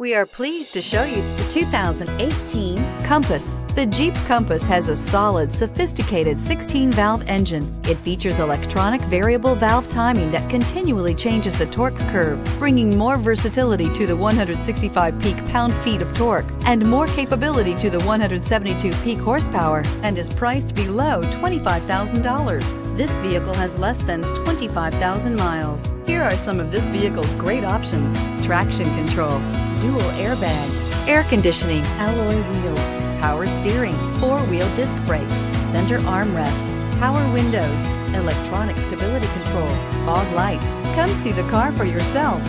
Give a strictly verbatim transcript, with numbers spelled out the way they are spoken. We are pleased to show you the two thousand eighteen Compass. The Jeep Compass has a solid, sophisticated sixteen valve engine. It features electronic variable valve timing that continually changes the torque curve, bringing more versatility to the one hundred sixty-five peak pound-feet of torque and more capability to the one hundred seventy-two peak horsepower, and is priced below twenty-five thousand dollars. This vehicle has less than twenty-five thousand miles. Here are some of this vehicle's great options: traction control, dual airbags, air conditioning, alloy wheels, power steering, four-wheel disc brakes, center armrest, power windows, electronic stability control, fog lights. Come see the car for yourself.